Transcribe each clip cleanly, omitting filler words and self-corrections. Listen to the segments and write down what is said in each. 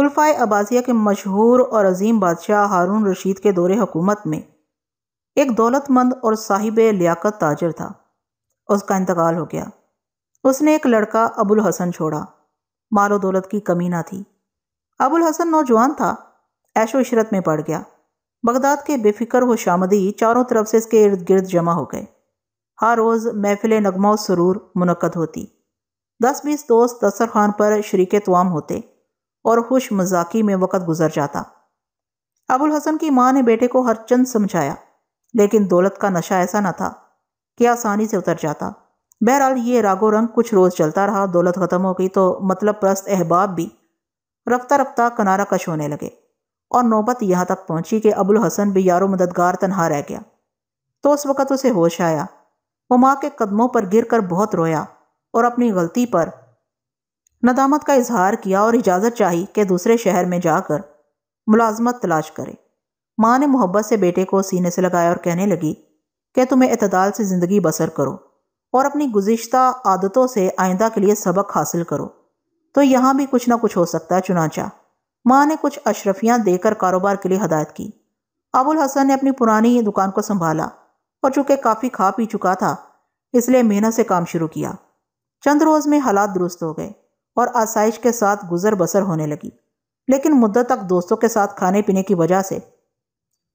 खुलफाए अब्बासिया के मशहूर और अजीम बादशाह हारून रशीद के दौरे हुकूमत में एक दौलतमंद और साहिब लियाकत ताजर था। उसका इंतकाल हो गया। उसने एक लड़का अबुल हसन छोड़ा। मालो दौलत की कमी ना थी। अबुल हसन नौजवान था, ऐशो इशरत में पड़ गया। बगदाद के बेफिक्र खुशामदी चारों तरफ से इसके इर्द गिर्द जमा हो गए। हर रोज़ महफिल नगमा और सुरूर मुनक़्क़द होती। 10-20 दोस्त दस्तरखान पर शरीक तवाम होते और खुश मजाकी में वक़्त गुजर जाता। अबुल हसन की माँ ने बेटे को हर चंद समझाया, लेकिन दौलत का नशा ऐसा न था कि आसानी से उतर जाता। बहरहाल ये रागो रंग कुछ रोज़ चलता रहा। दौलत ख़त्म हो गई तो मतलब परस्त अहबाब भी रफ्ता रफ्ता किनारा कश होने लगे और नौबत यहाँ तक पहुँची कि अबुल हसन भी यारो मददगार तनहा रह गया। तो उस वक़्त उसे होश आया। वो माँ के कदमों पर गिरकर बहुत रोया और अपनी गलती पर नदामत का इजहार किया और इजाज़त चाही कि दूसरे शहर में जाकर मुलाजमत तलाश करे। माँ ने मोहब्बत से बेटे को सीने से लगाया और कहने लगी कि तुम्हें इतदाल से ज़िंदगी बसर करो और अपनी गुज़िश्ता आदतों से आइंदा के लिए सबक हासिल करो, तो यहाँ भी कुछ ना कुछ हो सकता है। चुनाचा माँ ने कुछ अशरफियाँ देकर कारोबार के लिए हदायत की। अबुल हसन ने अपनी पुरानी दुकान को संभाला और चूँकि काफ़ी खा पी चुका था इसलिए मेहनत से काम शुरू किया। चंद रोज़ में हालात दुरुस्त हो गए और आसाइश के साथ गुजर बसर होने लगी। लेकिन मुद्दत तक दोस्तों के साथ खाने पीने की वजह से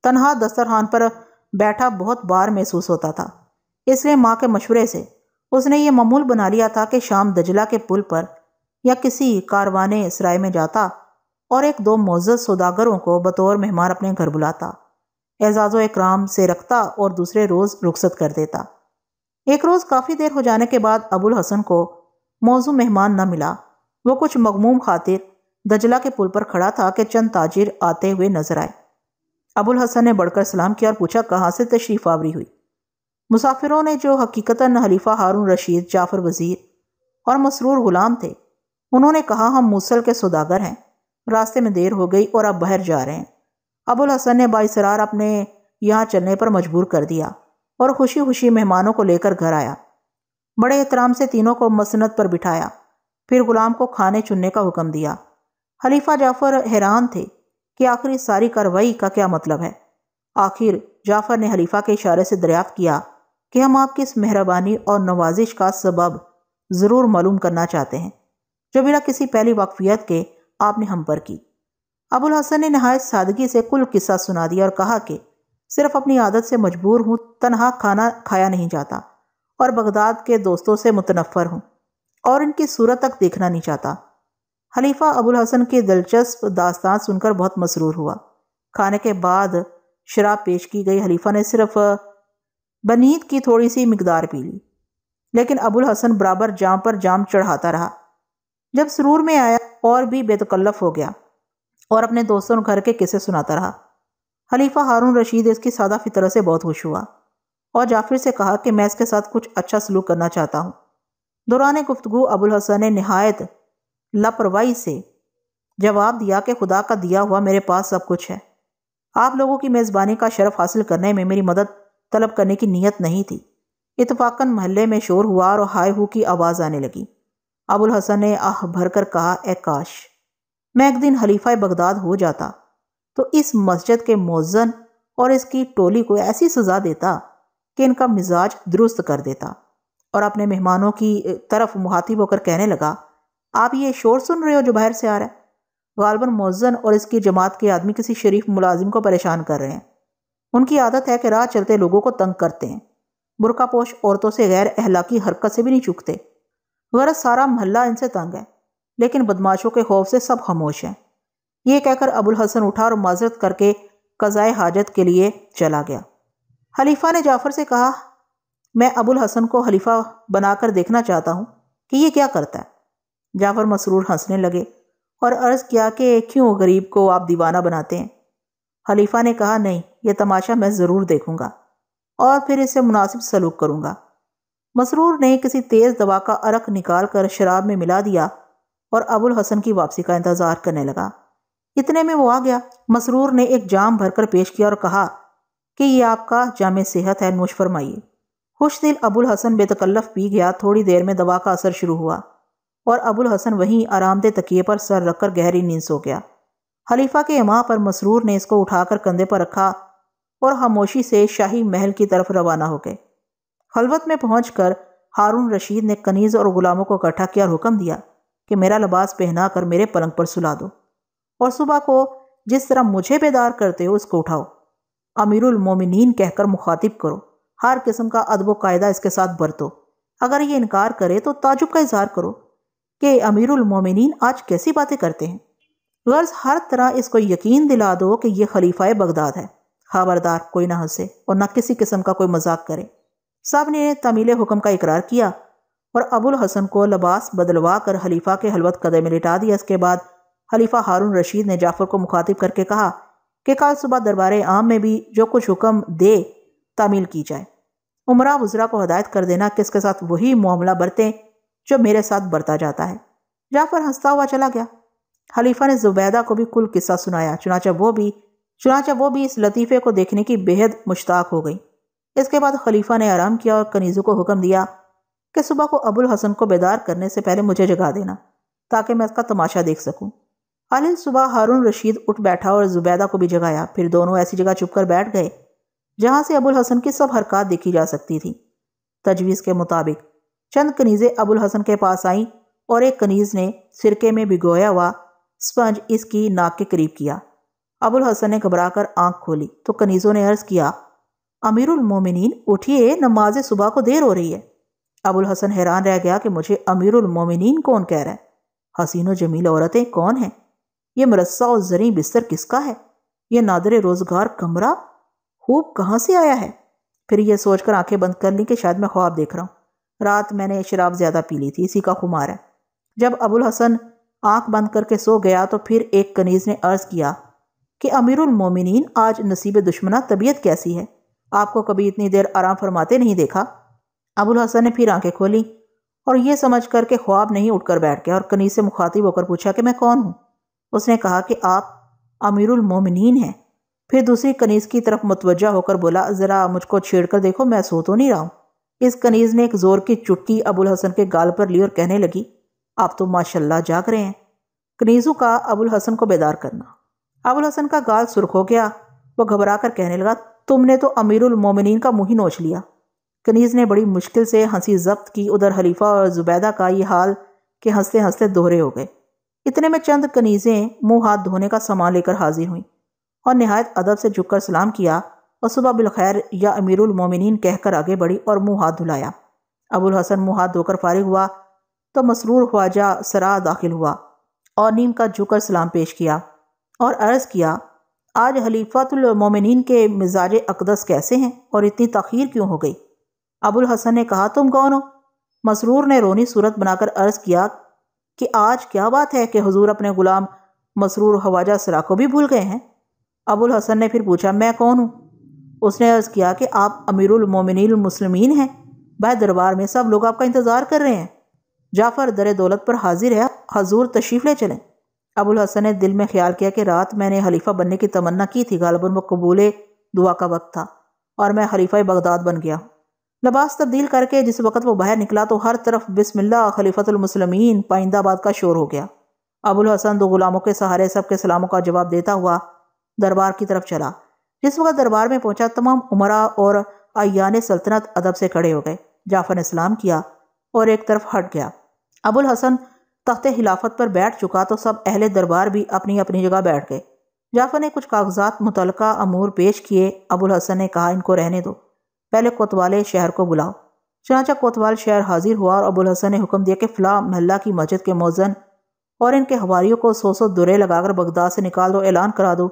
तनहा दस्तरखान पर बैठा बहुत बार महसूस होता था। इसलिए माँ के मशवरे से उसने ये मामूल बना लिया था कि शाम दजला के पुल पर या किसी कारवाने सराय में जाता और 1-2 मोअज़्ज़ सौदागरों को बतौर मेहमान अपने घर बुलाता, एजाज़ो इकराम से रखता और दूसरे रोज़ रुखसत कर देता। एक रोज़ काफ़ी देर हो जाने के बाद अबुल हसन को मौजू मेहमान न मिला। वो कुछ मगमूम खातिर दजला के पुल पर खड़ा था कि चंद ताजिर आते हुए नजर आए। अबुल हसन ने बढ़कर सलाम किया और पूछा, कहाँ से तशरीफ़ आवरी हुई? मुसाफिरों ने, जो हकीकतन हलीफ़ा हारून रशीद, जाफ़र वज़ीर और मसरूर ग़ुलाम थे, उन्होंने कहा हम मूसल के सौदागर हैं, रास्ते में देर हो गई और अब बाहर जा रहे हैं। अबुल हसन ने बाइसरार अपने यहाँ चलने पर मजबूर कर दिया और खुशी खुशी मेहमानों को लेकर घर आया। बड़े एहतराम से तीनों को मसनद पर बिठाया, फिर ग़ुलाम को खाने चुनने का हुक्म दिया। हलीफ़ा जाफ़र हैरान थे कि आखिर इस सारी कार्रवाई का क्या मतलब है। आखिर जाफ़र ने हलीफ़ा के इशारे से दरियाफ़त किया कि हम आपकी इस मेहरबानी और नवाजिश का सबब ज़रूर मालूम करना चाहते हैं, जो बिना किसी पहली वाकफियत के आपने हम पर की। अबुल हसन ने नहायत सादगी से कुल किस्सा सुना दिया और कहा कि सिर्फ अपनी आदत से मजबूर हूँ, तनहा खाना खाया नहीं जाता और बगदाद के दोस्तों से मुतनफ़र हूँ और इनकी सूरत तक देखना नहीं चाहता। हलीफ़ा अबुल हसन की दिलचस्प दास्तान सुनकर बहुत मसरूर हुआ। खाने के बाद शराब पेश की गई। हलीफ़ा ने सिर्फ बनीद की थोड़ी सी मिकदार पी ली, लेकिन अबुल हसन बराबर जाम पर जाम चढ़ाता रहा। जब सुरूर में आया और भी बेतकल्लफ हो गया और अपने दोस्तों घर के किस्से सुनाता रहा। हलीफ़ा हारून रशीद इसकी सादा फितरत से बहुत खुश हुआ और जाफ़िर से कहा कि मैं इसके साथ कुछ अच्छा सलूक करना चाहता हूँ। दौरान गुफ्तगू अबुल हसन ने नहायत लापरवाही से जवाब दिया कि खुदा का दिया हुआ मेरे पास सब कुछ है। आप लोगों की मेज़बानी का शरफ़ हासिल करने में मेरी मदद तलब करने की नीयत नहीं थी। इत्तफ़ाक़न महल्ले में शोर हुआ और हाय हू की आवाज़ आने लगी। अबुल हसन ने आह भरकर कहा, ए काश मैं एक दिन हलीफ़ा बगदाद हो जाता तो इस मस्जिद के मुअज्जिन और इसकी टोली को ऐसी सज़ा देता कि इनका मिजाज दुरुस्त कर देता। और अपने मेहमानों की तरफ मुखातिब होकर कहने लगा, आप ये शोर सुन रहे हो जो बाहर से आ रहा है? गालबन मुअज्जिन और इसकी जमात के आदमी किसी शरीफ मुलाजिम को परेशान कर रहे हैं। उनकी आदत है कि राह चलते लोगों को तंग करते हैं, बुरकापोश औरतों से गैर अहलाकी हरकत से भी नहीं चूकते। गरज सारा महल्ला इनसे तंग है, लेकिन बदमाशों के खौफ से सब खामोश हैं। ये कहकर अबुल हसन उठा और माजरत करके कज़ाए हाजत के लिए चला गया। हलीफ़ा ने जाफ़र से कहा, मैं अबुल हसन को हलीफ़ा बनाकर देखना चाहता हूँ कि ये क्या करता है। जाफ़र मसरूर हंसने लगे और अर्ज़ किया कि क्यों गरीब को आप दीवाना बनाते हैं? हलीफ़ा ने कहा, नहीं, यह तमाशा मैं ज़रूर देखूँगा और फिर इसे मुनासिब सलूक करूँगा। मसरूर ने किसी तेज़ दवा का अरक निकाल कर शराब में मिला दिया और अबुल हसन की वापसी का इंतज़ार करने लगा। इतने में वो आ गया। मसरूर ने एक जाम भरकर पेश किया और कहा कि ये आपका जामे सेहत है, नोश फरमाइए। खुशदिल अबुल हसन बेतकल्लफ पी गया। थोड़ी देर में दवा का असर शुरू हुआ और अबुल हसन वहीं आरामदेह तकिए पर सर रखकर गहरी नींद सो गया। खलीफा के इमाम पर मसरूर ने इसको उठाकर कंधे पर रखा और खामोशी से शाही महल की तरफ रवाना हो गए। खलवत में पहुंचकर हारून रशीद ने कनीज़ और गुलामों को इकट्ठा किया और हुक्म दिया कि मेरा लिबास पहना कर मेरे पलंग पर सुला दो और सुबह को जिस तरह मुझे बेदार करते हो उसको उठाओ, अमीरुल मोमिनीन कहकर मुखातिब करो, हर किस्म का अदब व कायदा इसके साथ बरतो। अगर ये इनकार करे तो ताजुब का इजहार करो कि अमीरुल मोमिनीन आज कैसी बातें करते हैं। गर्ज हर तरह इसको यकीन दिला दो कि यह खलीफा बगदाद है। खबरदार कोई ना हंसे और ना किसी किस्म का कोई मजाक करे। सब ने तमील हुक्म का इकरार किया और अबुल हसन को लिबास बदलवा कर खलीफा के हलवत कदे में लिटा दिया। इसके बाद खलीफा हारून रशीद ने जाफ़र को मुखातिब करके कहा कि कल सुबह दरबार आम में भी जो कुछ हुक्म दे तामील की जाए। उमरा वज़रा को हदायत कर देना कि इसके साथ वही मामला बरतें जो मेरे साथ बरता जाता है। जाफ़र हंसता हुआ चला गया। खलीफा ने ज़ुबैदा को भी कुल किस्सा सुनाया, चुनाचा वो भी इस लतीफ़े को देखने की बेहद मुश्ताक हो गई। इसके बाद खलीफा ने आराम किया और कनीज़ों को हुक्म दिया कि सुबह को अबुल हसन को बेदार करने से पहले मुझे जगा देना ताकि मैं इसका तमाशा देख सकूं। आलिल सुबह हारून रशीद उठ बैठा और ज़ुबैदा को भी जगाया। फिर दोनों ऐसी जगह चुप कर बैठ गए जहां से अबुल हसन की सब हरकत देखी जा सकती थी। तजवीज़ के मुताबिक चंद कनीज़ें अबुल हसन के पास आईं और एक कनीज़ ने सिरके में भिगोया हुआ स्पंज इसकी नाक के करीब किया। अबुल हसन ने घबराकर आंख खोली तो कनीज़ों ने अर्ज़ किया, अमीरुल मोमिनीन उठिए, नमाज सुबह को देर हो रही है। अबुल हसन हैरान रह गया कि मुझे अमीरुल मोमिनीन कौन कह रहा है? हसीनो जमील औरतें कौन हैं? ये मरस्सा और जरी बिस्तर किसका है? यह नादरे रोज़गार कमरा खूब कहाँ से आया है? फिर यह सोचकर आंखें बंद कर ली कि शायद मैं ख्वाब देख रहा हूँ। रात मैंने शराब ज़्यादा पी ली थी, इसी का खुमार है। जब अबुल हसन आँख बंद करके सो गया तो फिर एक कनीज़ ने अर्ज़ किया कि अमीरुल मोमिनीन आज नसीब दुश्मना तबीयत कैसी है? आपको कभी इतनी देर आराम फरमाते नहीं देखा। अबुल हसन ने फिर आंखें खोली और ये समझ कर के ख्वाब नहीं, उठकर बैठ गया और कनीज़ से मुखातिब होकर पूछा कि मैं कौन हूँ? उसने कहा कि आप अमीरुल मोमिनीन हैं। फिर दूसरी कनीज़ की तरफ मुतवज्जा होकर बोला, ज़रा मुझको छेड़ कर देखो, मैं सो तो नहीं रहा हूँ। इस कनीज़ ने एक ज़ोर की चुटकी अबुल हसन के गाल पर ली और कहने लगी, आप तो माशाल्लाह जाग रहे हैं। कनीज़ों का अबुल हसन को बेदार करना। अबुल हसन का गाल सुर्ख हो गया। वह घबरा कर कहने लगा, तुमने तो अमीरुल मोमिनीन का मुँह ही नोच लिया। कनीज़ ने बड़ी मुश्किल से हंसी जब्त की। उधर खलीफा और ज़ुबैदा का ये हाल कि हंसते हंसते दोहरे हो गए। इतने में चंद कनीज़ें मुँह हाथ धोने का सामान लेकर हाजिर हुईं और नहायत अदब से झुककर सलाम किया और सुबह बिलखैर या अमीरुल मोमिनीन कहकर आगे बढ़ी और मुँह हाथ धुलाया। अबुल हसन मुँह हाथ धोकर फारिग हुआ तो मसरूर ख्वाजा सरा दाखिल हुआ और नीम का झुककर सलाम पेश किया और अर्ज़ किया, आज खलीफातुल मोमिनीन के मिजाज अकदस कैसे हैं और इतनी तखीर क्यों हो गई? अबुल हसन ने कहा, तुम कौन हो? मसरूर ने रोनी सूरत बनाकर अर्ज़ किया कि आज क्या बात है कि हुजूर अपने गुलाम मसरूर ख्वाजा सरा को भी भूल गए हैं। अबुल हसन ने फिर पूछा, मैं कौन हूँ? उसने अर्ज़ किया कि आप अमीरुल मोमिनीन मुस्लिमीन हैं। भाई दरबार में सब लोग आपका इंतज़ार कर रहे हैं। जाफ़र दर दौलत पर हाजिर है, हजूर तशरीफ़ ले चलें। अबुल हसन ने दिल में ख्याल किया कि रात मैंने खलीफा बनने की तमन्ना की थी, गालिबन वो कबूले दुआ का वक्त था और मैं खलीफा बगदाद बन गया। लिबास तब्दील करके जिस वक्त वो बाहर निकला तो हर तरफ बिस्मिल्लाह खलीफतुल मुस्लिमीन पाइंदाबाद का शोर हो गया। अबुल हसन दो गुलामों के सहारे सबके सलामों का जवाब देता हुआ दरबार की तरफ चला। जिस वक्त दरबार में पहुंचा तमाम उमरा और अयान सल्तनत अदब से खड़े हो गए। जाफ़र ने सलाम किया और एक तरफ हट गया। अबुल हसन तख्ते खिलाफत पर बैठ चुका तो सब अहले दरबार भी अपनी अपनी जगह बैठ गए। जाफ़र ने कुछ कागजात मुतलका अमूर पेश किए। अबुल हसन ने कहा, इनको रहने दो, पहले कोतवाल शहर को बुलाओ। चनाचा कोतवाल शहर हाजिर हुआ और अबुल हसन ने हुक्म दिया कि फ़लाँ महल्ला की मस्जिद के मोज़न और इनके हवारियों को 100 दुरे लगाकर बगदाद से निकाल दो। ऐलान करा दो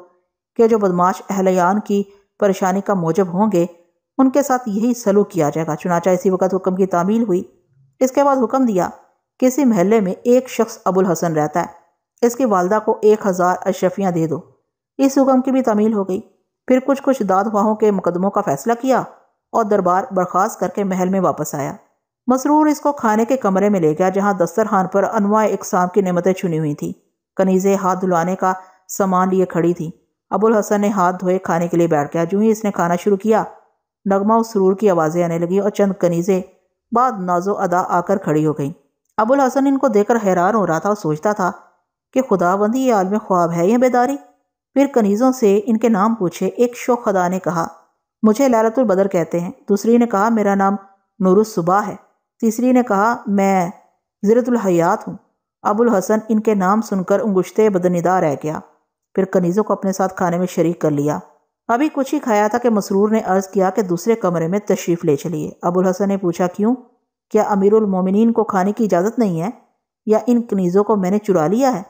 कि जो बदमाश अहलियान की परेशानी का मौजब होंगे उनके साथ यही सलूक किया जाएगा। चनाचा इसी वक्त हुक्म की तामील हुई। इसके बाद हुक्म दिया, किसी महल्ले में एक शख्स अबुल हसन रहता है, इसकी वालदा को 1000 अशरफियाँ दे दो। इस हुक्म की भी तामील हो गई। फिर कुछ कुछ दादवाहों के मुकदमों का फैसला किया और दरबार बर्खास्त करके महल में वापस आया। मसरूर इसको खाने के कमरे में ले गया जहाँ दस्तरखान पर अनवाए इकसाम की नेमतें चुनी हुई थी। कनीज़ें हाथ धुलाने का सामान लिए खड़ी थी। अबुल हसन ने हाथ धोए खाने के लिए बैठ गया। जो ही इसने खाना शुरू किया नगमा और सुरूर की आवाज़ें आने लगी और चंद कनीज़ें बाद नाजो अदा आकर खड़ी हो गई। अबुल हसन इनको देखकर हैरान हो रहा था और सोचता था कि खुदाबंदी ये आलम ख्वाब है या बेदारी। फिर कनीज़ों से इनके नाम पूछे। एक शोखदा ने कहा मुझे लैलतुल बदर कहते हैं, दूसरी ने कहा मेरा नाम नूरुस सुबह है, तीसरी ने कहा मैं ज़िरतुल हयात हूँ। अबुल हसन इनके नाम सुनकर उंगुश्ते बदनिदा रह गया। फिर कनीज़ों को अपने साथ खाने में शरीक कर लिया। अभी कुछ ही खाया था कि मसरूर ने अर्ज़ किया कि दूसरे कमरे में तशरीफ़ ले चलिए। अबुल हसन ने पूछा क्यों, क्या अमीरुल मोमिनीन को खाने की इजाज़त नहीं है या इन कनीज़ों को मैंने चुरा लिया है।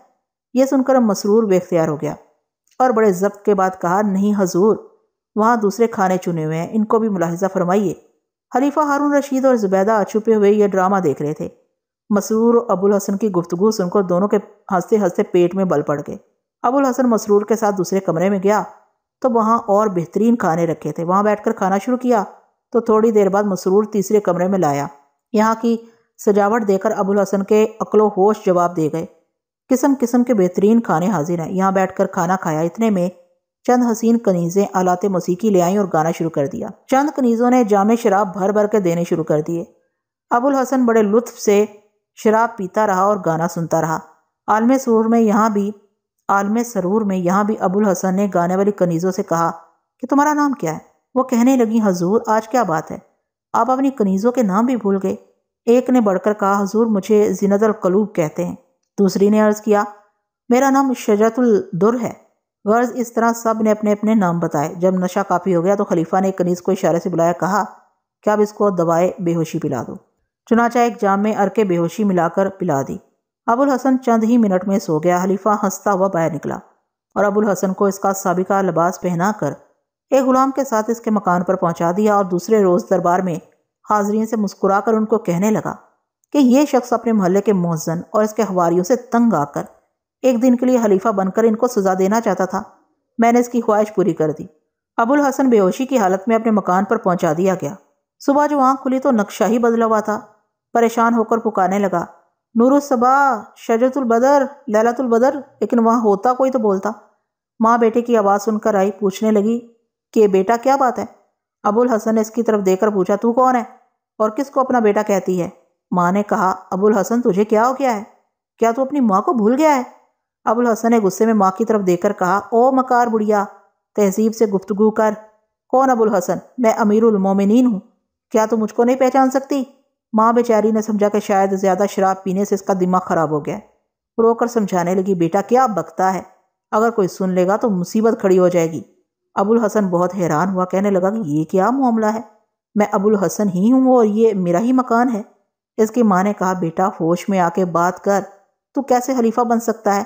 यह सुनकर मसरूर बेख्तियार हो गया और बड़े ज़ब्त के बाद कहा नहीं हजूर, वहाँ दूसरे खाने चुने हुए हैं, इनको भी मुलाहिज़ा फरमाइए। खलीफा हारून रशीद और ज़ुबैदा छुपे हुए यह ड्रामा देख रहे थे। मसरूर और अबुल हसन की गुफ्तगू सुनकर दोनों के हंसते हंसते पेट में बल पड़ गए। अबुल हसन मसरूर के साथ दूसरे कमरे में गया तो वहाँ और बेहतरीन खाने रखे थे। वहाँ बैठकर खाना शुरू किया तो थोड़ी देर बाद मसरूर तीसरे कमरे में लाया। यहाँ की सजावट देखकर अबुल हसन के अक्लो होश जवाब दे गए। किस्म किस्म के बेहतरीन खाने हाजिर हैं। यहाँ बैठकर खाना खाया। इतने में चंद हसीन कनीज़ें आलाते मौसीकी ले आईं और गाना शुरू कर दिया। चंद कनीज़ों ने जामे शराब भर भर के देने शुरू कर दिए। अबुल हसन बड़े लुत्फ से शराब पीता रहा और गाना सुनता रहा। आलम सरूर में यहाँ भी अबुल हसन ने गाने वाली कनीज़ों से कहा कि तुम्हारा नाम क्या है। वो कहने लगी हजूर आज क्या बात है, आप अपनी कनीज़ों के नाम भी भूल गए। एक ने बढ़कर कहा हजूर मुझे जिनत अलकलूब कहते हैं। दूसरी ने अर्ज़ किया मेरा नाम शजरतुल दुर है। गर्ज इस तरह सब ने अपने अपने नाम बताए। जब नशा काफ़ी हो गया तो खलीफा ने कनीज़ को इशारे से बुलाया, कहा कि अब इसको दवाए बेहोशी पिला दो। चुनाचा एक जाम में अरके बेहोशी मिलाकर पिला दी। अबुल हसन चंद ही मिनट में सो गया। खलीफा हंसता हुआ बाहर निकला और अबुल हसन को इसका साबिका लिबास पहनाकर एक ग़ुलाम के साथ इसके मकान पर पहुँचा दिया और दूसरे रोज़ दरबार में हाजरीन से मुस्कुरा कर उनको कहने लगा कि ये शख्स अपने मोहल्ले के मोहजन और इसके हवारियों से तंग आकर एक दिन के लिए खलीफा बनकर इनको सज़ा देना चाहता था। मैंने इसकी ख्वाहिश पूरी कर दी। अबुल हसन बेहोशी की हालत में अपने मकान पर पहुंचा दिया गया। सुबह जो आँख खुली तो नक्शा ही बदला हुआ था। परेशान होकर पुकारने लगा नूरुस्सबा, शजरतुल बदर, लैलतुल बदर, लेकिन वहाँ होता कोई तो बोलता। माँ बेटे की आवाज़ सुनकर आई, पूछने लगी कि बेटा क्या बात है। अबुल हसन ने इसकी तरफ देखकर पूछा तू कौन है और किसको अपना बेटा कहती है। माँ ने कहा अबुल हसन तुझे क्या हो गया है, क्या तू अपनी माँ को भूल गया है। अबुल हसन ने गुस्से में माँ की तरफ देखकर कहा ओ मकार बुढ़िया, तहजीब से गुफ्तगू कर। कौन अबुल हसन, मैं अमीरुल मोमिनीन हूँ, क्या तू मुझको नहीं पहचान सकती। माँ बेचारी ने समझा कि शायद ज़्यादा शराब पीने से इसका दिमाग ख़राब हो गया। रोकर समझाने लगी बेटा क्या बकता है, अगर कोई सुन लेगा तो मुसीबत खड़ी हो जाएगी। अबुल हसन बहुत हैरान हुआ, कहने लगा कि ये क्या मामला है, मैं अबुल हसन ही हूँ और ये मेरा ही मकान है। इसकी माँ ने कहा बेटा होश में आके बात कर, तू कैसे खलीफा बन सकता है,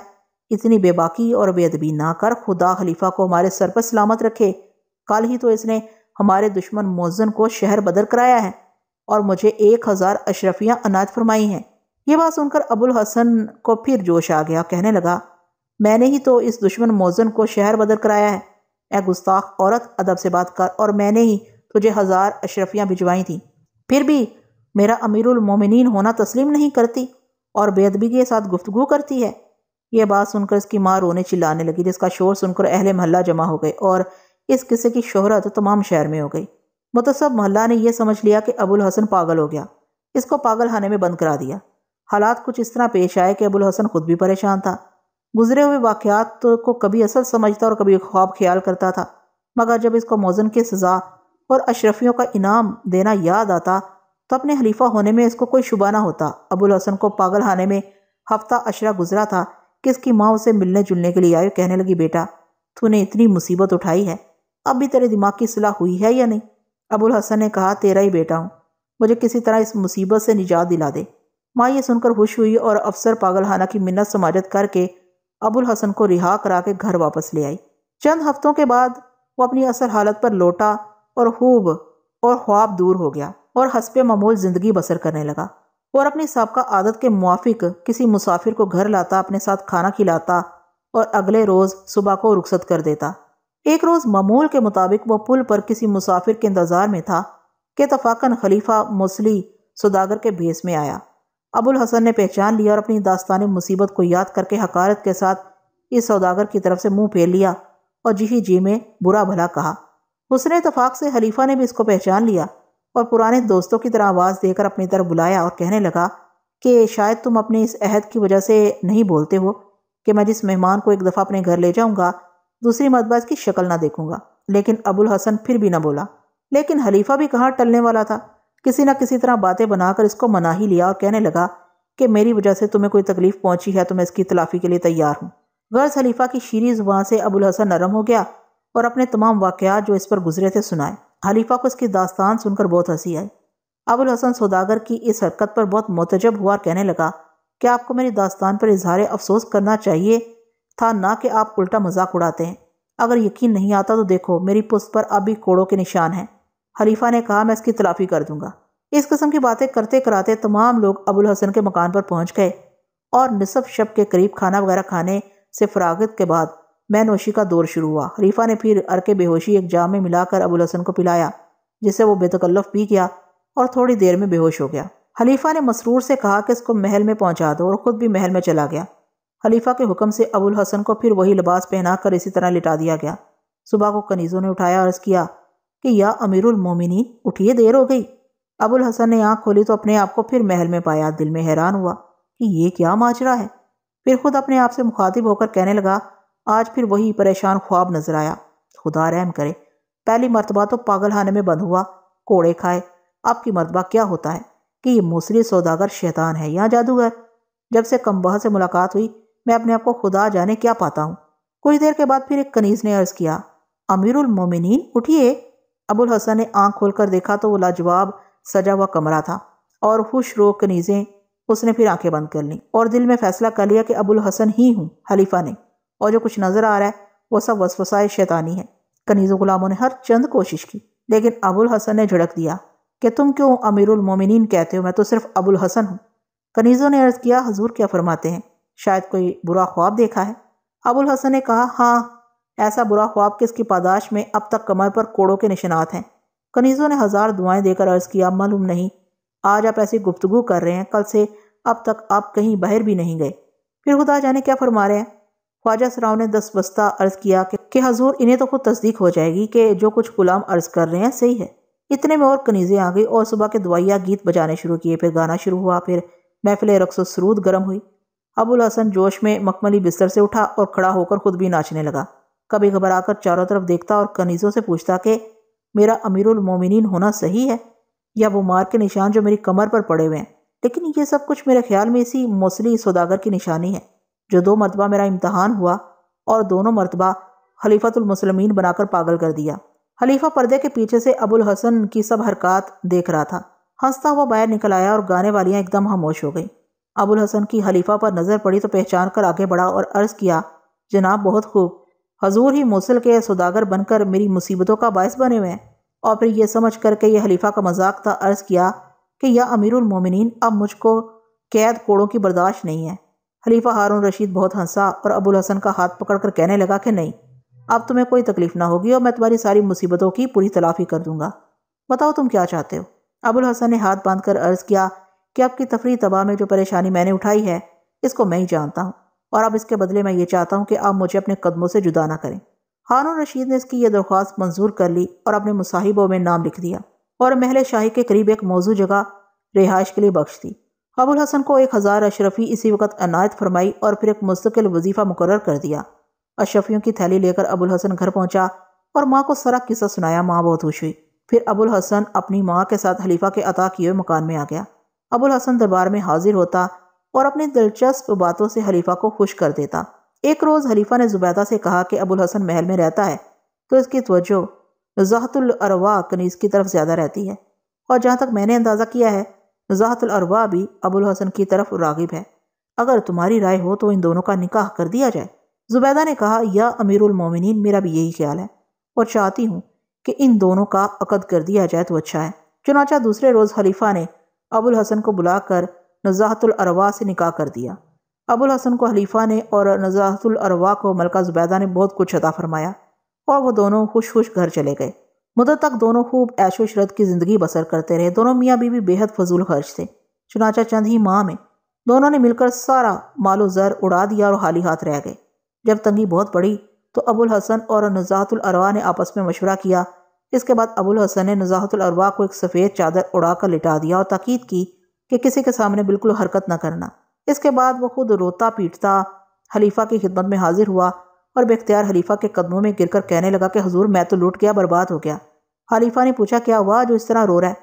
इतनी बेबाकी और बेअदबी ना कर। खुदा खलीफा को हमारे सर पर सलामत रखे, कल ही तो इसने हमारे दुश्मन मोजन को शहर बदर कराया है और मुझे 1000 अशरफियाँ अनायत फरमाई हैं। ये बात सुनकर अबुल हसन को फिर जोश आ गया, कहने लगा मैंने ही तो इस दुश्मन मोजन को शहर बदर कराया है। ए गुस्ताख औरत, अदब से बात कर, और मैंने ही तुझे 1000 अशरफियाँ भिजवाई थी, फिर भी मेरा अमीरुल मोमिनीन होना तस्लीम नहीं करती और बेअदबी के साथ गुफ्तगू करती है। यह बात सुनकर इसकी माँ रोने चिल्लाने लगी, जिसका शोर सुनकर अहले महल्ला जमा हो गए और इस किस्से की शोहरत तमाम शहर में हो गई। मुतसब महल्ला ने यह समझ लिया कि अबुल हसन पागल हो गया, इसको पागलखाने में बंद करा दिया। हालात कुछ इस तरह पेश आए कि अबुल हसन खुद भी परेशान था। गुजरे हुए वाक़यात को कभी असल समझता और कभी ख्वाब ख्याल करता था, मगर जब इसको मौजन की सज़ा और अशरफियों का इनाम देना याद आता तो अपने खलीफा होने में इसको कोई शुबा ना होता। अबुल हसन को पागलखाने में हफ्ता अशरा गुजरा था कि इसकी माँ उसे मिलने जुलने के लिए आई, कहने लगी बेटा तूने इतनी मुसीबत उठाई है, अब भी तेरे दिमाग की सलाह हुई है या नहीं। अबुल हसन ने कहा तेरा ही बेटा हूँ, मुझे किसी तरह इस मुसीबत से निजात दिला दे। माँ ये सुनकर खुश हुई और अफसर पागलखाना की मिन्नत समाजत करके अबुल हसन को रिहा करा के घर वापस ले आई। चंद हफ्तों के बाद वो अपनी असल हालत पर लौटा और खूब और ख्वाब दूर हो गया और हस्बे मामूल ज़िंदगी बसर करने लगा और अपनी साबका आदत के मुआफिक किसी मुसाफिर को घर लाता, अपने साथ खाना खिलाता और अगले रोज़ सुबह को रुखसत कर देता। एक रोज़ मामूल के मुताबिक वह पुल पर किसी मुसाफिर के इंतज़ार में था कि तफाकन खलीफा मोसली सौदागर के भेस में आया। अबुल हसन ने पहचान लिया और अपनी दास्तान मुसीबत को याद करके हकारत के साथ इस सौदागर की तरफ से मुँह फेर लिया और जी ही जी में बुरा भला कहा। उसने इतफाक़ से खलीफा ने भी इसको पहचान लिया और पुराने दोस्तों की तरह आवाज़ देकर अपनी तरफ बुलाया और कहने लगा कि शायद तुम अपने इस अहद की वजह से नहीं बोलते हो कि मैं जिस मेहमान को एक दफ़ा अपने घर ले जाऊंगा दूसरी मरतबा इसकी शक्ल ना देखूंगा। लेकिन अबुल हसन फिर भी ना बोला। लेकिन हलीफा भी कहाँ टलने वाला था, किसी न किसी तरह बातें बनाकर इसको मना ही लिया और कहने लगा कि मेरी वजह से तुम्हें कोई तकलीफ़ पहुंची है तो मैं इसकी तलाफ़ी के लिए तैयार हूँ। गर्ज़ हलीफा की शीरी ज़ुबान से अबुल हसन नरम हो गया और अपने तमाम वाक़यात जो इस पर गुजरे थे सुनाए। हलीफा को इसकी दास्तान सुनकर बहुत हंसी आई। अबुल हसन सौदागर की इस हरकत पर बहुत मुतजब हुआ और कहने लगा कि आपको मेरी दास्तान पर इजहार अफसोस करना चाहिए था, ना कि आप उल्टा मजाक उड़ाते हैं। अगर यकीन नहीं आता तो देखो मेरी पुस्त पर अब भी कोड़ों के निशान हैं। हलीफा ने कहा मैं इसकी तलाफ़ी कर दूंगा। इस किस्म की बातें करते कराते तमाम लोग अबुल हसन के मकान पर पहुंच गए और निसफ शब के करीब खाना वगैरह खाने से फरागत के बाद मैनोशी का दौर शुरू हुआ। हलीफा ने फिर अरके बेहोशी एक जाम में मिलाकर अबुल हसन को पिलाया, जिससे वो बेतकल्लफ पी गया और थोड़ी देर में बेहोश हो गया। हलीफा ने मसरूर से कहा कि इसको महल में पहुंचा दो और ख़ुद भी महल में चला गया। हलीफा के हुक्म से अबुल हसन को फिर वही लिबास पहनाकर इसी तरह लिटा दिया गया। सुबह को कनीज़ों ने उठाया और अर्ज़ किया कि या अमीरुल मोमिनीन उठिए, देर हो गई। अबुल हसन ने आँख खोली तो अपने आप को फिर महल में पाया। दिल में हैरान हुआ कि ये क्या माजरा है। फिर खुद अपने आप से मुखातिब होकर कहने लगा आज फिर वही परेशान ख्वाब नजर आया। खुदा रहम करे, पहली मरतबा तो पागलखाने में बंद हुआ, कोड़े खाए, अब की मरतबा क्या होता है कि ये मोसली सौदागर शैतान है या जादूगर। जब से कम्बह से मुलाकात हुई मैं अपने आप को खुदा जाने क्या पाता हूँ। कुछ देर के बाद फिर एक कनीज़ ने अर्ज़ किया अमीरुल मोमिनीन उठिए। अबुल हसन ने आँख खोलकर देखा तो वो लाजवाब सजा हुआ कमरा था और खुश रो कनीज़ें उसने फिर आंखें बंद कर लीं और दिल में फैसला कर लिया कि अबुल हसन ही हूँ हलीफा ने, और जो कुछ नज़र आ रहा है वो सब वसवसाए शैतानी है। कनीज़ों गुलामों ने हर चंद कोशिश की लेकिन अबुल हसन ने झड़क दिया कि तुम क्यों अमीरुल मोमिनीन कहते हो, मैं तो सिर्फ अबुल हसन हूँ। कनीज़ों ने अर्ज़ किया हुजूर क्या फरमाते हैं, शायद कोई बुरा ख्वाब देखा है। अबुल हसन ने कहा हाँ, ऐसा बुरा ख्वाब कि इसकी पादाश में अब तक कमर पर कोड़ों के निशानात हैं। कनीज़ों ने हज़ार दुआएं देकर अर्ज़ किया मालूम नहीं आज आप ऐसी गुफ्तगू कर रहे हैं, कल से अब तक आप कहीं बाहर भी नहीं गए, फिर खुदा जाने क्या फरमा रहे हैं। ख्वाजा सराव ने दस बस्ता अर्ज़ किया कि हजूर इन्हें तो खुद तस्दीक हो जाएगी कि जो कुछ गुलाम अर्ज़ कर रहे हैं सही है। इतने में और कनीज़ें आ गई और सुबह के दुआया गीत बजाने शुरू किए, फिर गाना शुरू हुआ, फिर महफिल रक्स सरूद गर्म हुई। अबुल हसन जोश में मखमली बिस्तर से उठा और खड़ा होकर खुद भी नाचने लगा। कभी घबराकर चारों तरफ देखता और कनीज़ों से पूछता कि मेरा अमीरुल मोमिनीन होना सही है या वो मार के निशान जो मेरी कमर पर पड़े हुए हैं। लेकिन ये सब कुछ मेरे ख्याल में इसी मोसली सौदागर की निशानी है जो दो मरतबा मेरा इम्तहान हुआ और दोनों मरतबा खलीफतुल मुस्लिमीन बनाकर पागल कर दिया। हलीफा पर्दे के पीछे से अबुल हसन की सब हरकत देख रहा था। हंसता हुआ बाहर निकल आया और गाने वालियाँ एकदम खामोश हो गई। अबुल हसन की हलीफा पर नज़र पड़ी तो पहचान कर आगे बढ़ा और अर्ज़ किया जनाब बहुत खूब, हजूर ही मोसल के सौदागर बनकर मेरी मुसीबतों का बायस बने हुए हैं। और फिर यह समझ कर के यह हलीफा का मजाक था अर्ज़ किया कि या अमीरुल मोमिनीन अब मुझको कैद कोड़ों की बर्दाश्त नहीं है। खलीफा हारून रशीद बहुत हंसा और अबुल हसन का हाथ पकड़कर कहने लगा कि नहीं अब तुम्हें कोई तकलीफ ना होगी और मैं तुम्हारी सारी मुसीबतों की पूरी तलाफ़ी कर दूंगा, बताओ तुम क्या चाहते हो। अबुल हसन ने हाथ बांधकर अर्ज़ किया कि आपकी तफरी तबाह में जो परेशानी मैंने उठाई है इसको मैं ही जानता हूँ और अब इसके बदले मैं ये चाहता हूँ कि आप मुझे अपने कदमों से जुदा ना करें। हारून रशीद ने इसकी यह दरख्वास्त मंजूर कर ली और अपने मुसाहिबों में नाम लिख दिया और महल शाही के करीब एक मौजू जगह रिहाइश के लिए बख्श दी। अबुल हसन को 1000 अशरफी इसी वक्त अनायत फरमाई और फिर एक मुस्तकिल वजीफ़ा मुकर्रर कर दिया। अशरफियों की थैली लेकर अबुल हसन घर पहुंचा और माँ को सारा किस्सा सुनाया। माँ बहुत खुश हुई। फिर अबुल हसन अपनी माँ के साथ हलीफा के अता किए हुए मकान में आ गया। अबुल हसन दरबार में हाजिर होता और अपनी दिलचस्प बातों से हलीफा को खुश कर देता। एक रोज़ हलीफा ने ज़ुबैदा से कहा कि अबुल हसन महल में रहता है तो इसकी तवज्जो नुज़हत अल-अवाब कनीज़ की तरफ ज़्यादा रहती है और जहाँ तक मैंने अंदाज़ा किया है नुज़हत अल-अवाब भी अबुल हसन की तरफ रागिब है। अगर तुम्हारी राय हो तो इन दोनों का निकाह कर दिया जाए। ज़ुबैदा ने कहा या अमीरुल मोमिनीन मेरा भी यही ख्याल है और चाहती हूँ कि इन दोनों का अक़द कर दिया जाए तो अच्छा है। चुनाचा दूसरे रोज़ खलीफा ने अबुल हसन को बुलाकर नुज़हत अल-अवाब से निकाह कर दिया। अबुल हसन को खलीफा ने और नुज़हत अल-अवाब को मलका ज़ुबैदा ने बहुत कुछ अता फरमाया और वो दोनों खुश खुश घर चले गए। मुद्दत तक दोनों खूब ऐशो इशरत की ज़िंदगी बसर करते रहे। दोनों मियाँ बीवी बेहद फजूल खर्च थे। चुनाचा चंद ही माह में दोनों ने मिलकर सारा मालो ज़र उड़ा दिया और हाली हाथ रह गए। जब तंगी बहुत बढ़ी तो अबुल हसन और नुज़हत अल-अवाब ने आपस में मशवरा किया। इसके बाद अबुल हसन ने नुज़हत अल-अवाब को एक सफ़ेद चादर उड़ा कर लिटा दिया और ताकीद की कि किसी के सामने बिल्कुल हरकत न करना। इसके बाद वो खुद रोता पीटता हलीफ़ा की खिदमत में हाजिर हुआ और बेख्तियार हलीफ़ा के कदमों में गिरकर कहने लगा कि हुजूर मैं तो लूट गया, बर्बाद हो गया। हलीफ़ा ने पूछा क्या हुआ जो इस तरह रो रहा है?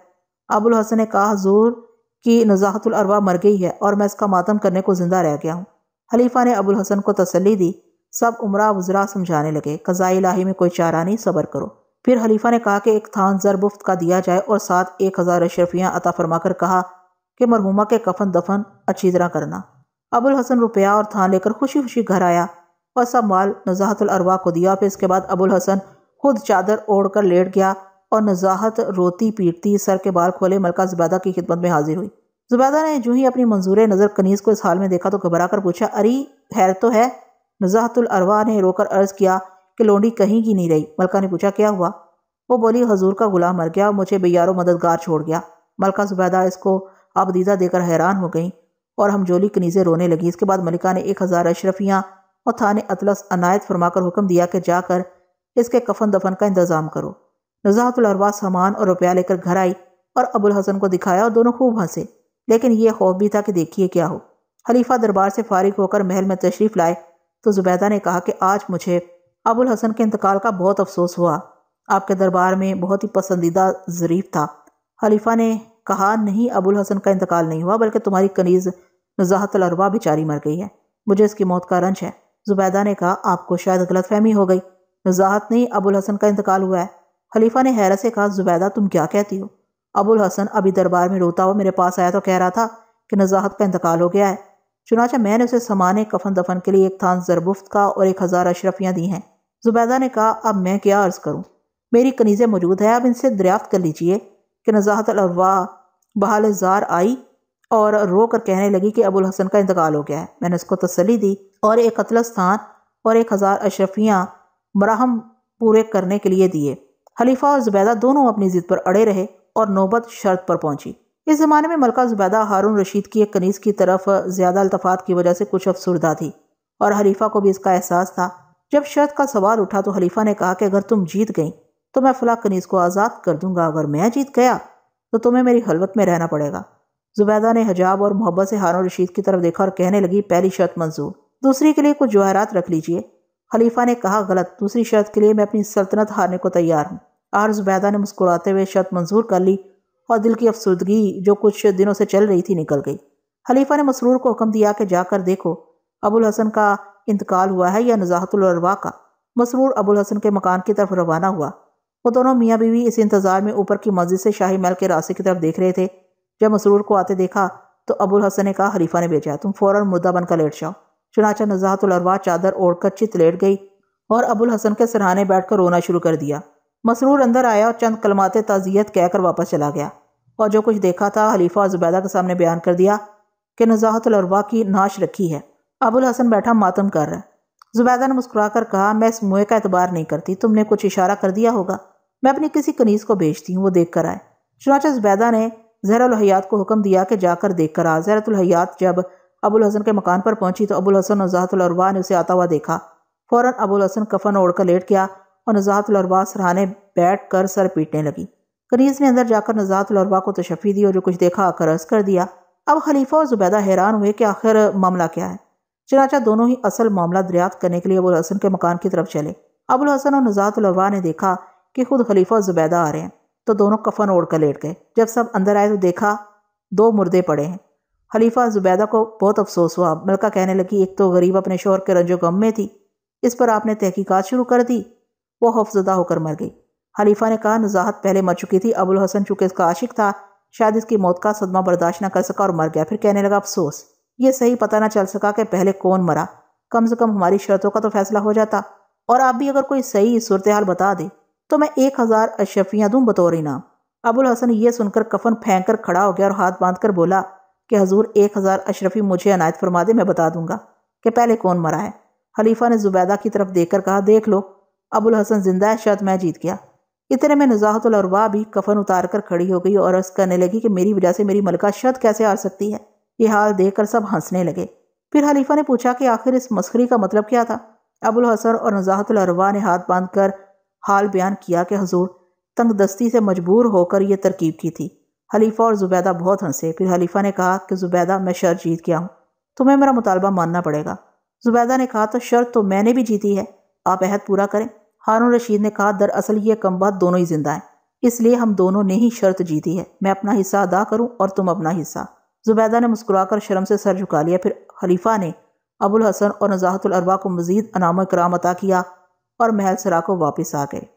अबुल हसन ने कहा हुजूर कि नुज़हत अल-अवाब मर गई है और मैं इसका मातम करने को ज़िंदा रह गया हूँ। हलीफ़ा ने अबुल हसन को तसल्ली दी। सब उमरा वज़रा समझाने लगे क़ज़ाए इलाही में कोई चारा नहीं, सब्र करो। फिर हलीफ़ा ने कहा कि एक थान ज़र मुफ्त का दिया जाए और साथ 1000 अशरफियाँ अता फरमाकर कहा कि मरहुमा के कफन दफन अच्छी तरह करना। अबुल हसन रुपया और थान लेकर खुशी खुशी घर आया और सब माल नज़ाहत अल-अरवा को दिया। फिर इसके बाद अबुल हसन खुद चादर ओढ़ कर लेट गया और नज़ाहत रोती पीटती सर के बाल खोले मलका ज़ुबैदा की खिदमत में हाजिर हुई। ज़ुबैदा ने जूँ ही अपनी मंजूर नज़र कनीज़ को इस हाल में देखा तो घबरा कर पूछा अरे खैर तो है? नज़ाहत अल-अरवा ने रोकर अर्ज़ किया कि लोंडी कहीं की नहीं रही। मलका ने पूछा क्या हुआ? वो बोली हजूर का गुलाम मर गया और मुझे बेयारो मददगार छोड़ गया। मलका ज़ुबैदा इसको आबदीदा देकर हैरान हो गई और हमजोली कनीज़े रोने लगी। इसके बाद मलिका ने 1000 अशरफियाँ और थाने अतलस अनायत फरमाकर हुक्म दिया कि जाकर इसके कफन दफन का इंतज़ाम करो। नज़ाहत अल-अरवा सामान और रुपया लेकर घर आई और अबुल हसन को दिखाया और दोनों खूब हंसे, लेकिन यह खौफ भी था कि देखिए क्या हो। हलीफ़ा दरबार से फारिग होकर महल में तशरीफ़ लाए तो ज़ुबैदा ने कहा कि आज मुझे अबुल हसन के इंतकाल का बहुत अफसोस हुआ, आपके दरबार में बहुत ही पसंदीदा ज़रीफ़ था। हलीफ़ा ने कहा नहीं, अबुल हसन का इंतकाल नहीं हुआ बल्कि तुम्हारी कनीज़ नज़ाहत अल-अरवा बेचारी मर गई है, मुझे इसकी मौत का रंज है। ज़ुबैदा ने कहा आपको शायद गलतफहमी हो गई, नज़ाहत नहीं अबुल हसन का इंतकाल हुआ है। हलीफ़ा ने हैरत से कहा ज़ुबैदा तुम क्या कहती हो? अबुल हसन अभी दरबार में रोता हुआ मेरे पास आया तो कह रहा था कि नज़ाहत का इंतकाल हो गया है। चुनाचा मैंने उसे सामाने कफन दफन के लिए 1 थान ज़रबुफ्त का और 1000 अशरफियाँ दी हैं। ज़ुबैदा ने कहा अब मैं क्या अर्ज़ करूँ, मेरी कनीज़ें मौजूद है, अब इनसे दरियाफ़त कर लीजिए कि नज़ाहत अल-अरवा बहाल ज़ार आई और रो कर कहने लगी कि अबुल हसन का इंतकाल हो गया है। मैंने उसको तसली दी और 1 अतलस थान और 1000 अशरफियाँ मरहम पूरे करने के लिए दिए। हलीफ़ा और ज़ुबैदा दोनों अपनी ज़िद पर अड़े रहे और नौबत शर्त पर पहुँची। इस ज़माने में मलका ज़ुबैदा हारून रशीद की एक कनीज़ की तरफ ज़्यादा अल्तफ़ात की वजह से कुछ अफसरदा थी और हलीफ़ा को भी इसका एहसास था। जब शर्त का सवाल उठा तो हलीफ़ा ने कहा कि अगर तुम जीत गई तो मैं फ़लाँ कनीज़ को आज़ाद कर दूंगा, अगर मैं जीत गया तो तुम्हें मेरी खलवत में रहना पड़ेगा। ज़ुबैदा ने हजाब और मोहब्बत से हारून रशीद की तरफ देखा और कहने लगी पहली शर्त मंजूर, दूसरी के लिए कुछ जवाहरात रख लीजिए। हलीफ़ा ने कहा गलत, दूसरी शर्त के लिए मैं अपनी सल्तनत हारने को तैयार हूँ। और ज़ुबैदा ने मुस्कुराते हुए शर्त मंजूर कर ली और दिल की अफसरदगी जो कुछ दिनों से चल रही थी निकल गई। हलीफ़ा ने मसरूर को हुक्म दिया कि जाकर देखो अबुल हसन का इंतकाल हुआ है या नज़ाहत अल-अरवा का। मसरूर अबुल हसन के मकान की तरफ रवाना हुआ। वो दोनों मियाँ बीवी इस इंतज़ार में ऊपर की मस्जिद से शाही महल के रास्ते की तरफ देख रहे थे। जब मसरूर को आते देखा तो अबुल हसन ने कहा हलीफ़ा ने भेजा तुम फ़ौरन मुर्दा बनकर लेट जाओ। चुनाचा नज़ाहत अल-अरवा चादर ओढ़ कर चित लेट गई और अबुल हसन के सरहाने बैठ कर रोना शुरू कर दिया। मसरूर अंदर आया और चंद कलमाते ताज़ियत कहकर वापस चला गया और जो कुछ देखा था हलीफ़ा और ज़ुबैदा के सामने बयान कर दिया कि नज़ाहत अल-अरवा की नाश रखी है। अबुल हसन बैठा मातम कर रहा है। ज़ुबैदा ने मुस्कुरा कर कहा मैं इस मुए का एतबार नहीं करती, तुमने कुछ इशारा कर दिया होगा, मैं अपनी किसी कनीज़ को भेजती हूँ, वो देख कर आए। चुनांचे ज़ुबैदा ने ज़हरतुल हयात को हुक्म दिया कि जाकर देख कर आ। ज़हरतुल हयात जब अबुल हसन के मकान पर पहुँची तो अबुल हसन नज़ाहत अल-अरवा ने उसे आता हुआ देखा। फ़ौरन अबुल हसन कफन ओढ़ कर लेट गया और नज़ाहत अल-अरवा सरहाने बैठ कर सर पीटने लगी। कनीज़ ने अंदर जाकर नज़ाहत अल-अरवा को तशफ़ी दी और जो कुछ देखा आकर अर्ज़ कर दिया। अब खलीफ़ा और ज़ुबैदा हैरान हुए कि आखिर मामला क्या है। चनाचा दोनों ही असल मामला दरियाफ़्त करने के लिए अबुल हसन के मकान की तरफ चले। अबुल हसन और नज़ाहत अल-अरवा ने देखा कि खुद खलीफ़ा और ज़ुबैदा आ रहे हैं तो दोनों कफन ओढ़ कर लेट गए। जब सब अंदर आए तो देखा 2 मुर्दे पड़े हैं। खलीफ़ा और ज़ुबैदा को बहुत अफसोस हुआ। मलका कहने लगी एक तो गरीब अपने शोहर के रंजो गम में थी, इस पर आपने तहकीकात शुरू कर दी, वो खौफजदा होकर मर गई। हलीफ़ा ने कहा नज़ाहत पहले मर चुकी थी, अबुल हसन चूँकि इसका आशिक था शायद इसकी मौत का सदमा बर्दाश्त न कर सका और मर गया। फिर कहने लगा अफसोस ये सही पता ना चल सका कि पहले कौन मरा, कम से कम हमारी शर्तों का तो फैसला हो जाता और आप भी अगर कोई सही सूरत हाल बता दे तो मैं 1000 अशरफियाँ दूँ बतौर इनाम। अबुल हसन ये सुनकर कफन फेंक कर खड़ा हो गया और हाथ बांध कर बोला कि हजूर 1000 अशरफी मुझे अनायत फरमा दे, मैं बता दूँगा कि पहले कौन मरा है। हलीफ़ा ने ज़ुबैदा की तरफ देख कर कहा देख लो अबुल हसन जिंदा है, शायद मैं जीत गया। इतने में नज़ाहत अल-अरवा भी कफन उतार कर खड़ी हो गई और अर्ज़ करने लगी कि मेरी वजह से मेरी मलका शर्त कैसे आ सकती है। यह हाल देखकर सब हंसने लगे। फिर हलीफ़ा ने पूछा कि आखिर इस मस्खरी का मतलब क्या था। अबुल हसन और नज़ाहत अल-अरवा ने हाथ बांध कर हाल बयान किया कि हजूर तंगदस्ती से मजबूर होकर यह तरकीब की थी। हलीफ़ा और ज़ुबैदा बहुत हंसे। फिर हलीफ़ा ने कहा कि ज़ुबैदा मैं शर्त जीत गया हूँ, तुम्हें मेरा मुतालबा मानना पड़ेगा। ज़ुबैदा ने कहा, तो शर्त तो मैंने भी जीती है, आप अहद पूरा करें। हारून रशीद ने कहा, दरअसल ये कमबख्त दोनों ही जिंदा हैं, इसलिए हम दोनों ने ही शर्त जीती है। मैं अपना हिस्सा अदा करूं और तुम अपना हिस्सा। ज़ुबैदा ने मुस्कुराकर शर्म से सर झुका लिया। फिर खलीफा ने अबुल हसन और नज़ाहतुल अरबा को मज़ीद इनाम-ओ-इकराम अता किया और महल सरा को वापस आ गए।